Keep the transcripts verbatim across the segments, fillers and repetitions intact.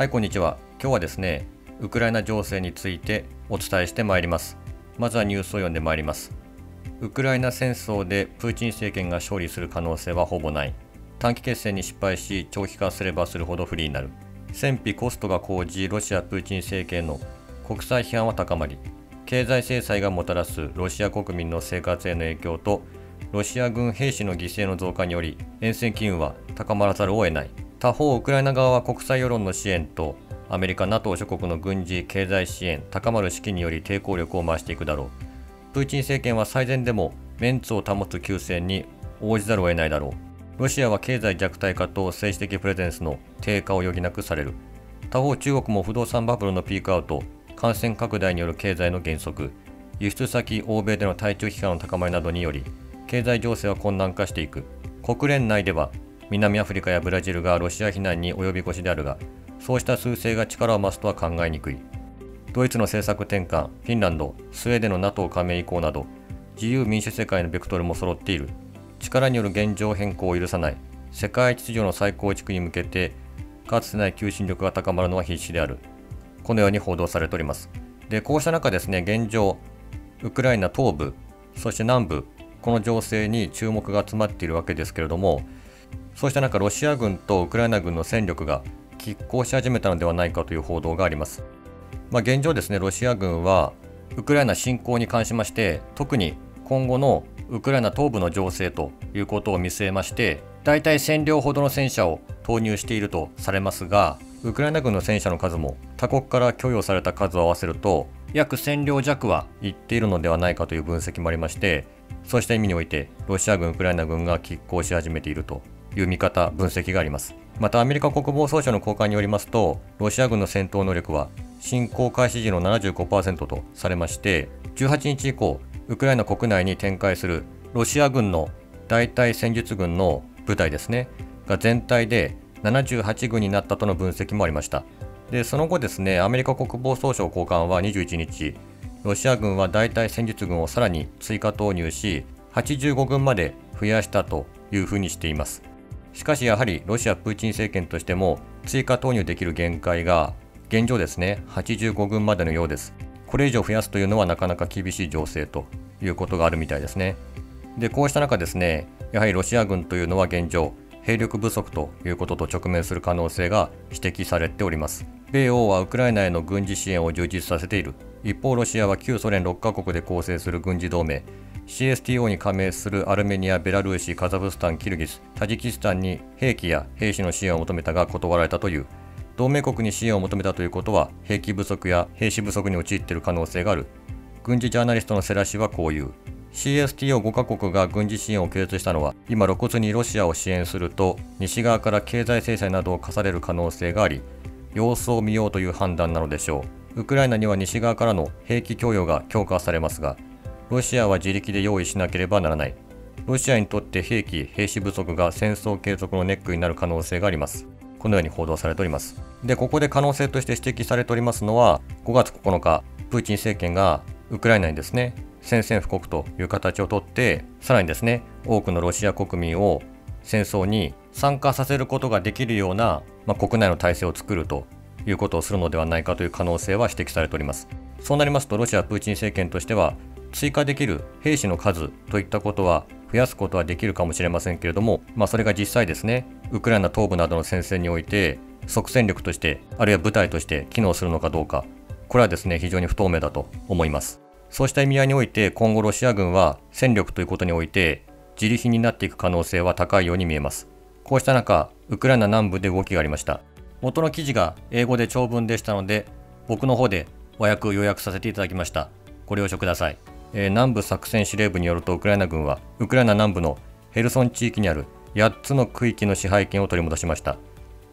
はい、こんにちは。今日はですね、ウクライナ情勢についてお伝えしてまいります。まずはニュースを読んでまいります。ウクライナ戦争でプーチン政権が勝利する可能性はほぼない。短期決戦に失敗し、長期化すればするほど不利になる。戦費コストが高じ、ロシア・プーチン政権の国際批判は高まり、経済制裁がもたらすロシア国民の生活への影響と、ロシア軍兵士の犠牲の増加により、厭戦機運は高まらざるを得ない。他方、ウクライナ側は国際世論の支援と、アメリカ、ナトー 諸国の軍事・経済支援、高まる士気により抵抗力を増していくだろう。プーチン政権は最善でもメンツを保つ急戦に応じざるを得ないだろう。ロシアは経済弱体化と政治的プレゼンスの低下を余儀なくされる。他方、中国も不動産バブルのピークアウト、感染拡大による経済の減速、輸出先欧米での対中批判の高まりなどにより、経済情勢は困難化していく。国連内では、南アフリカやブラジルがロシア非難に及び腰であるが、そうした趨勢が力を増すとは考えにくい。ドイツの政策転換、フィンランド、スウェーデンの ナトー 加盟以降など、自由民主世界のベクトルも揃っている。力による現状変更を許さない。世界秩序の再構築に向けて、かつてない求心力が高まるのは必至である。このように報道されております。で、こうした中ですね、現状、ウクライナ東部、そして南部、この情勢に注目が集まっているわけですけれども、そうした中、ロシア軍とウクライナ軍の戦力が拮抗し始めたのではないかという報道があります。まあ、現状ですね、ロシア軍はウクライナ侵攻に関しまして、特に今後のウクライナ東部の情勢ということを見据えまして、大体せん両ほどの戦車を投入しているとされますが、ウクライナ軍の戦車の数も他国から供与された数を合わせると約せん両弱はいっているのではないかという分析もありまして、そうした意味においてロシア軍ウクライナ軍が拮抗し始めているという見方分析があります。またアメリカ国防総省の高官によりますと、ロシア軍の戦闘能力は侵攻開始時の ななじゅうごパーセント とされまして、じゅうはちにち以降ウクライナ国内に展開するロシア軍の大隊戦術群の部隊ですねが全体でななじゅうはちぐんになったとの分析もありました。で、その後ですね、アメリカ国防総省高官はにじゅういちにち、ロシア軍は大隊戦術群をさらに追加投入し、はちじゅうごぐんまで増やしたというふうにしています。しかしやはりロシアプーチン政権としても追加投入できる限界が現状ですね、はちじゅうごぐんまでのようです。これ以上増やすというのはなかなか厳しい情勢ということがあるみたいですね。で、こうした中ですね、やはりロシア軍というのは現状兵力不足ということと直面する可能性が指摘されております。米欧はウクライナへの軍事支援を充実させている。一方、ロシアは旧ソ連ろっかこくで構成する軍事同盟 シーエスティーオー に加盟するアルメニア、ベラルーシ、カザフスタン、キルギス、タジキスタンに兵器や兵士の支援を求めたが断られたという。同盟国に支援を求めたということは兵器不足や兵士不足に陥っている可能性がある。軍事ジャーナリストのセラ氏はこう言う。シーエスティーオーごかこくが軍事支援を拒絶したのは、今露骨にロシアを支援すると西側から経済制裁などを課される可能性があり、様子を見ようという判断なのでしょう。ウクライナには西側からの兵器供与が強化されますが、ロシアは自力で用意しなければならない。ロシアにとって兵器・兵士不足が戦争継続のネックになる可能性があります。このように報道されております。で、ここで可能性として指摘されておりますのは、ごがつここのかプーチン政権がウクライナにですね、宣戦布告という形をとって、さらにですね、多くのロシア国民を戦争に参加させることができるような、まあ、国内の体制を作るということをするのではないかという可能性は指摘されております。そうなりますと、ロシアプーチン政権としては追加できる兵士の数といったことは増やすことはできるかもしれませんけれども、まあ、それが実際ですね、ウクライナ東部などの戦線において即戦力として、あるいは部隊として機能するのかどうか、これはですね、非常に不透明だと思います。そうした意味合いにおいて、今後ロシア軍は戦力ということにおいて自利品になっていく可能性は高いように見えます。こうした中、ウクライナ南部で動きがありました。元の記事が英語で長文でしたので、僕の方で和訳要約させていただきました。ご了承ください。えー、南部作戦司令部によると、ウクライナ軍はウクライナ南部のヘルソン地域にあるやっつの区域の支配権を取り戻しました。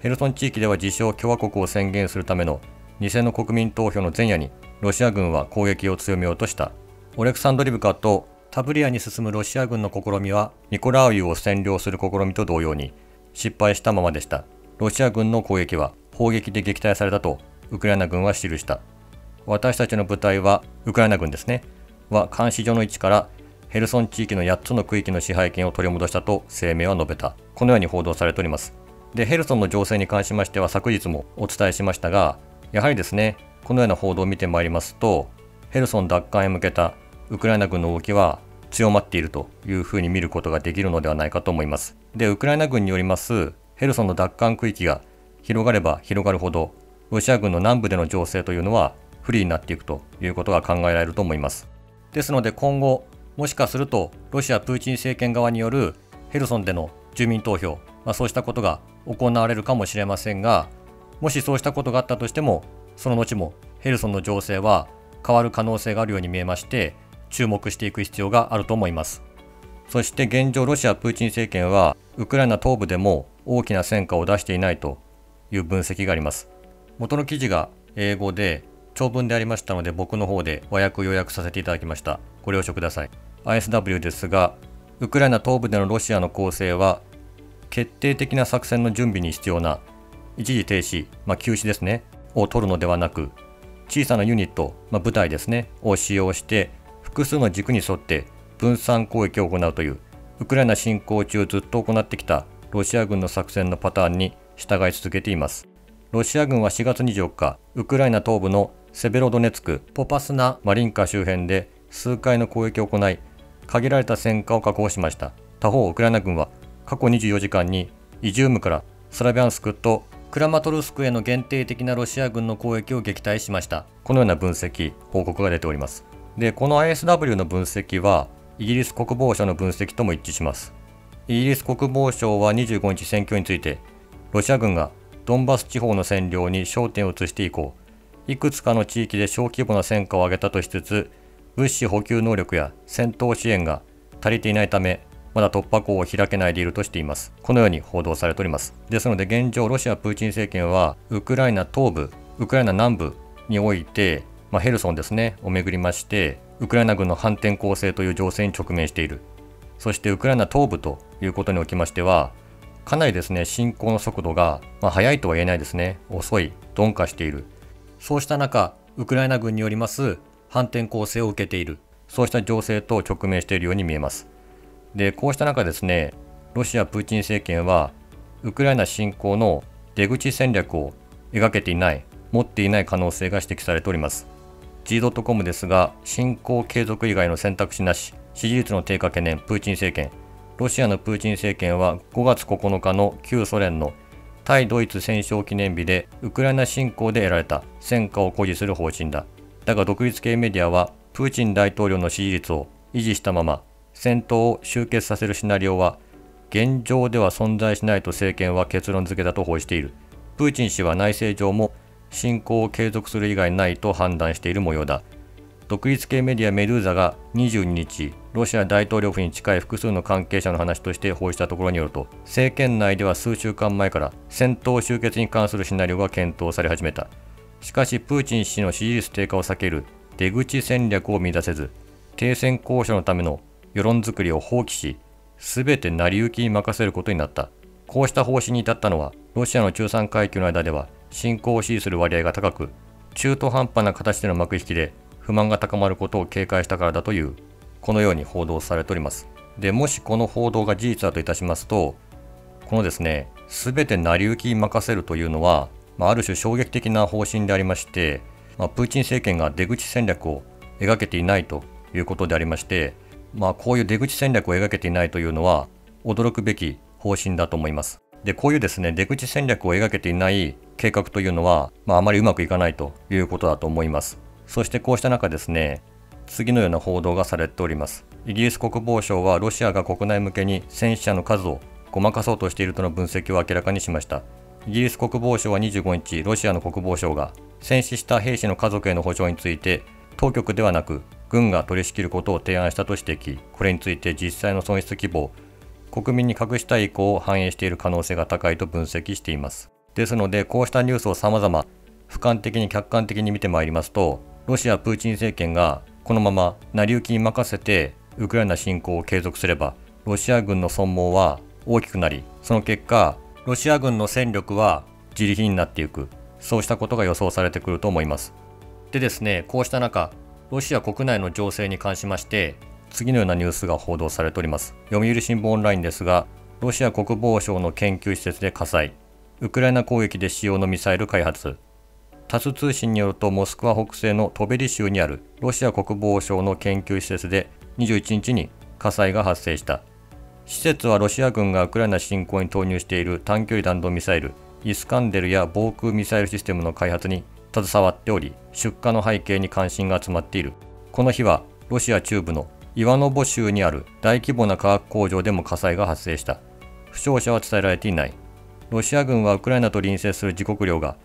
ヘルソン地域では自称共和国を宣言するための偽の国民投票の前夜にロシア軍は攻撃を強めようとした。オレクサンドリブカとタブリアに進むロシア軍の試みは、ミコラーイウを占領する試みと同様に失敗したままでした。ロシア軍の攻撃は砲撃で撃退されたとウクライナ軍は記した。私たちの部隊は、ウクライナ軍ですね、は監視所の位置からヘルソン地域のやっつの区域の支配権を取り戻したと声明は述べた。このように報道されております。で、ヘルソンの情勢に関しましては昨日もお伝えしましたが、やはりですね、このような報道を見てまいりますと、ヘルソン奪還へ向けたウクライナ軍の動きは強まっているというふうに見ることができるのではないかと思います。で、ウクライナ軍によりますヘルソンの奪還区域が広がれば広がるほど、ロシア軍の南部での情勢というのは不利になっていくということが考えられると思います。ですので今後、もしかするとロシアプーチン政権側によるヘルソンでの住民投票、まあ、そうしたことが行われるかもしれませんが、もしそうしたことがあったとしても、その後もヘルソンの情勢は変わる可能性があるように見えまして、注目していく必要があると思います。そして現状、ロシアプーチン政権はウクライナ東部でも大きな戦果を出していないという分析があります。元の記事が英語で長文でありましたので、僕の方で和訳を要約させていただきました。ご了承ください。アイエスダブリュー ですが、ウクライナ東部でのロシアの攻勢は決定的な作戦の準備に必要な一時停止、まあ、休止ですね、を取るのではなく、小さなユニット、まあ、部隊ですね、を使用して複数の軸に沿って分散攻撃を行うという、ウクライナ侵攻中ずっと行ってきたロシア軍の作戦のパターンに従い続けています。ロシア軍はしがつにじゅうよっか、ウクライナ東部のセベロドネツク、ポパスナ・マリンカ周辺で数回の攻撃を行い、限られた戦果を確保しました。他方、ウクライナ軍は過去にじゅうよじかんにイジュームからスラビャンスクとクラマトルスクへの限定的なロシア軍の攻撃を撃退しました。このような分析、報告が出ております。で、この アイエスダブリュー の分析はイギリス国防省の分析とも一致します。イギリス国防省はにじゅうごにち戦況について、ロシア軍がドンバス地方の占領に焦点を移して以降、いくつかの地域で小規模な戦果を上げたとしつつ、物資補給能力や戦闘支援が足りていないため、まだ突破口を開けないでいるとしています。このように報道されております。ですので現状、ロシアプーチン政権はウクライナ東部、ウクライナ南部において、まあ、ヘルソンですね、をめぐりまして、ウクライナ軍の反転攻勢という情勢に直面している。そしてウクライナ東部ということにおきましては、かなりですね、進行の速度が、まあ、速いとは言えないですね、遅い、鈍化している。そうした中、ウクライナ軍によります反転攻勢を受けている、そうした情勢と直面しているように見えます。で、こうした中ですね、ロシア・プーチン政権は、ウクライナ侵攻の出口戦略を描けていない、持っていない可能性が指摘されております。ジードットコム ですが、侵攻継続以外の選択肢なし、支持率の低下懸念、プーチン政権。ロシアのプーチン政権はごがつここのかの旧ソ連の対ドイツ戦勝記念日でウクライナ侵攻で得られた戦果を誇示する方針だ。だが独立系メディアはプーチン大統領の支持率を維持したまま戦闘を終結させるシナリオは現状では存在しないと政権は結論付けだと報じている。プーチン氏は内政上も侵攻を継続する以外ないと判断している模様だ。独立系メディアメドゥーザがにじゅうににち、ロシア大統領府に近い複数の関係者の話として報じたところによると、政権内では数週間前から戦闘終結に関するシナリオが検討され始めた。しかし、プーチン氏の支持率低下を避ける出口戦略を見出せず、停戦交渉のための世論作りを放棄し、すべて成り行きに任せることになった。こうした方針に至ったのは、ロシアの中産階級の間では侵攻を支持する割合が高く、中途半端な形での幕引きで、不満が高まることを警戒したからだという、このように報道されております。で、もしこの報道が事実だといたしますと、このですね、すべて成り行きに任せるというのは、まあ、ある種衝撃的な方針でありまして、まあ、プーチン政権が出口戦略を描けていないということでありまして、まあ、こういう出口戦略を描けていないというのは、驚くべき方針だと思います。で、こういうですね、出口戦略を描けていない計画というのは、まあ、あまりうまくいかないということだと思います。そしてこうした中ですね、次のような報道がされております。イギリス国防省はロシアが国内向けに戦死者の数をごまかそうとしているとの分析を明らかにしました。イギリス国防省はにじゅうごにち、ロシアの国防省が戦死した兵士の家族への補償について、当局ではなく軍が取り仕切ることを提案したと指摘、これについて実際の損失規模を国民に隠したい意向を反映している可能性が高いと分析しています。ですので、こうしたニュースを様々、俯瞰的に客観的に見てまいりますと、ロシア・プーチン政権がこのまま成り行きに任せてウクライナ侵攻を継続すれば、ロシア軍の損耗は大きくなり、その結果、ロシア軍の戦力は自利品になっていく、そうしたことが予想されてくると思います。でですね、こうした中、ロシア国内の情勢に関しまして、次のようなニュースが報道されております。読売新聞オンラインですが、ロシア国防省の研究施設で火災、ウクライナ攻撃で使用のミサイル開発。タス通信によると、モスクワ北西のトベリ州にあるロシア国防省の研究施設でにじゅういちにちに火災が発生した。施設はロシア軍がウクライナ侵攻に投入している短距離弾道ミサイル、イスカンデルや防空ミサイルシステムの開発に携わっており、出火の背景に関心が集まっている。この日はロシア中部のイワノボ州にある大規模な化学工場でも火災が発生した。負傷者は伝えられていない。ロシア軍はウクライナと隣接する自国領が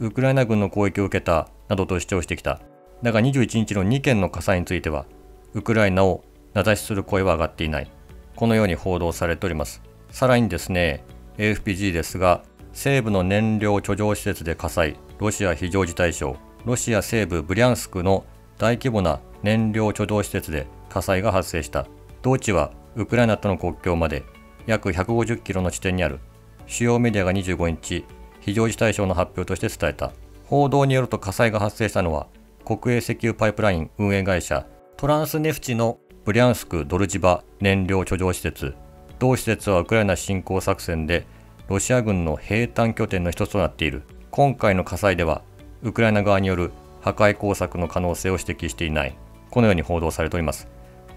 ウクライナ軍の攻撃を受けたなどと主張してきた。だがにじゅういちにちのにけんの火災については、ウクライナを名指しする声は上がっていない。このように報道されております。さらにですね、エーエフピージー ですが、西部の燃料貯蔵施設で火災、ロシア非常事態省、ロシア西部ブリャンスクの大規模な燃料貯蔵施設で火災が発生した。同地はウクライナとの国境まで約ひゃくごじゅっキロの地点にある。主要メディアがにじゅうごにち、非常事態省の発表として伝えた。報道によると火災が発生したのは、国営石油パイプライン運営会社トランスネフチのブリャンスク・ドルジバ燃料貯蔵施設。同施設はウクライナ侵攻作戦でロシア軍の兵站拠点の一つとなっている。今回の火災では、ウクライナ側による破壊工作の可能性を指摘していない。このように報道されております。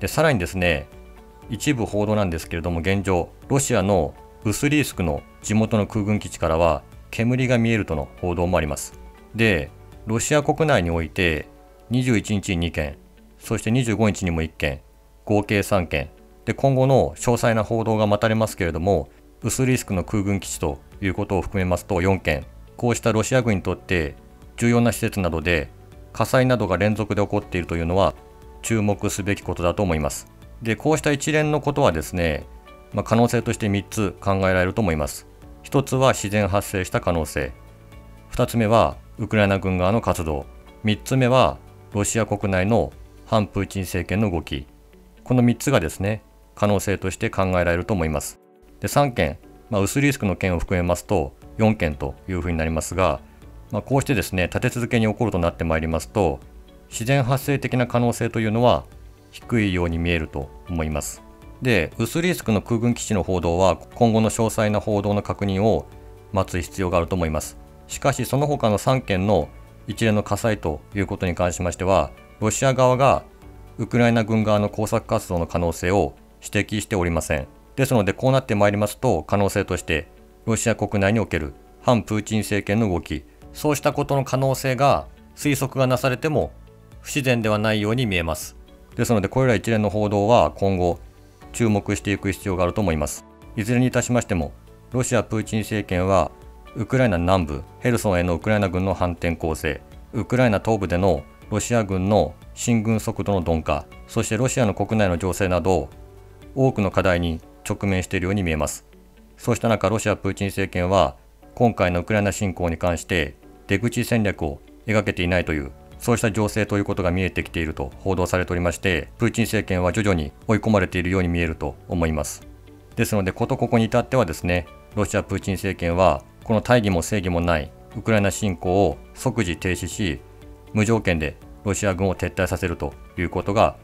で、さらにですね、一部報道なんですけれども、現状、ロシアのウスリースクの地元の空軍基地からは煙が見えるとの報道もあります。で、ロシア国内においてにじゅういちにちににけん、そしてにじゅうごにちにもいっけん、合計さんけんで、今後の詳細な報道が待たれますけれども、ウスリスクの空軍基地ということを含めますとよんけん、こうしたロシア軍にとって重要な施設などで火災などが連続で起こっているというのは注目すべきことだと思います。で、こうした一連のことはですね、まあ、可能性としてみっつ考えられると思います。ひとつは自然発生した可能性、ふたつめはウクライナ軍側の活動、みっつめはロシア国内の反プーチン政権の動き、このみっつがですね、可能性として考えられると思います。で、さんけん、まあ、薄リスクの件を含めますとよんけんというふうになりますが、まあ、こうしてですね、立て続けに起こるとなってまいりますと、自然発生的な可能性というのは低いように見えると思います。で、薄リスクの空軍基地の報道は、今後の詳細な報道の確認を待つ必要があると思います。しかし、その他のさんけんの一連の火災ということに関しましては、ロシア側がウクライナ軍側の工作活動の可能性を指摘しておりません。ですので、こうなってまいりますと、可能性としてロシア国内における反プーチン政権の動き、そうしたことの可能性が推測がなされても不自然ではないように見えます。ですので、これら一連の報道は今後注目していく必要があると思います。いずれにいたしましても、ロシアプーチン政権はウクライナ南部ヘルソンへのウクライナ軍の反転攻勢、ウクライナ東部でのロシア軍の進軍速度の鈍化、そしてロシアの国内の情勢など多くの課題に直面しているように見えます。そうした中、ロシアプーチン政権は今回のウクライナ侵攻に関して出口戦略を描けていないという、そうした情勢ということが見えてきていると報道されておりまして、プーチン政権は徐々に追い込まれているように見えると思います。ですので、ことここに至ってはですね、ロシアプーチン政権はこの大義も正義もないウクライナ侵攻を即時停止し、無条件でロシア軍を撤退させるということが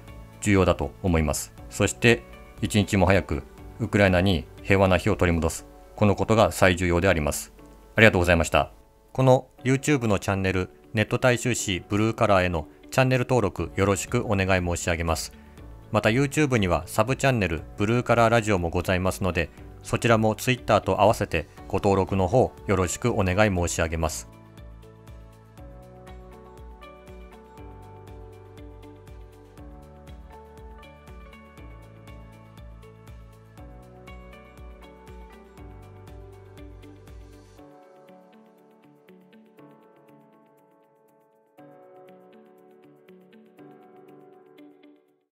重要だと思います。そして一日も早くウクライナに平和な日を取り戻す、このことが最重要であります。ありがとうございました。この YouTube のチャンネル、ネット大衆紙ブルーカラーへのチャンネル登録よろしくお願い申し上げます。また YouTube にはサブチャンネルブルーカラーラジオもございますので、そちらも Twitter と合わせてご登録の方よろしくお願い申し上げます。